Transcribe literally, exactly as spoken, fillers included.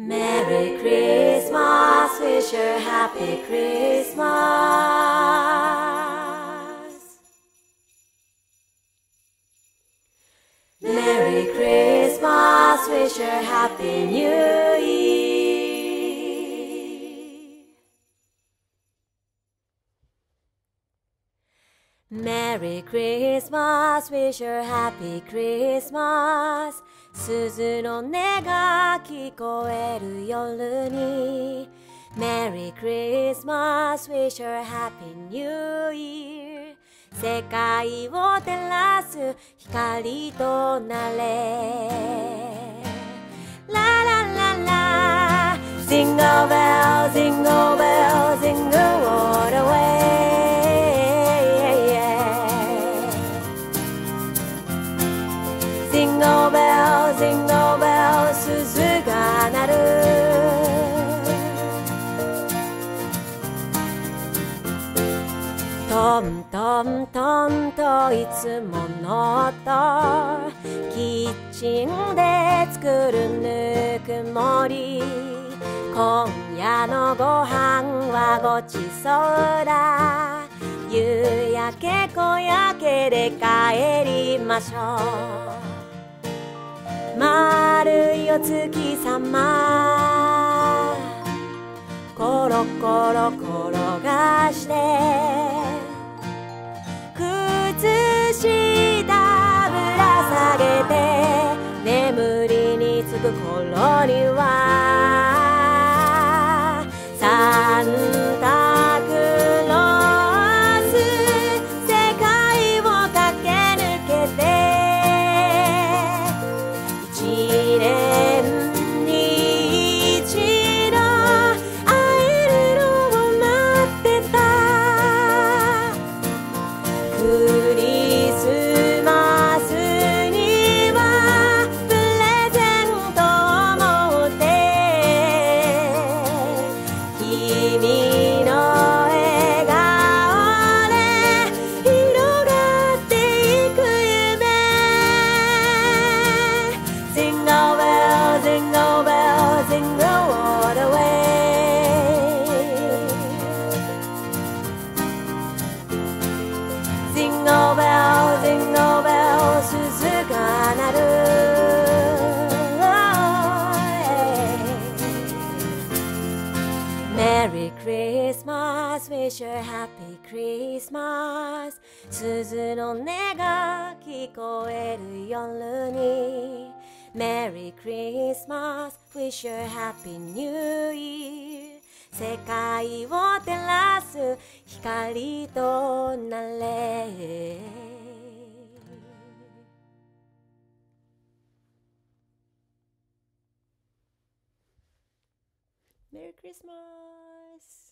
Merry Christmas, wish you a happy Christmas. Merry Christmas, wish you a happy New Year. Merry Christmas, wish you a happy Christmas.鈴の音が聞こえる夜に Merry Christmas, wish you a happy new year 世界を照らす光となれ La la la la Jingle bell, jingle bell, jingle all the way Jingle bell, jingle bell, 鈴が鳴る トントントンといつもの音 キッチンで作るぬくもり 今夜のご飯はごちそうだ 夕焼け小焼けで帰りましょう丸いお月さまコロコロ転がして靴下ぶら下げて眠りにつく頃にはサンタクロース世界を駆け抜けてMerry Christmas, wish you a happy Christmas 鈴の音が聞こえる夜に Merry Christmas, wish you a happy New Year 世界を照らす光となれMerry Christmas!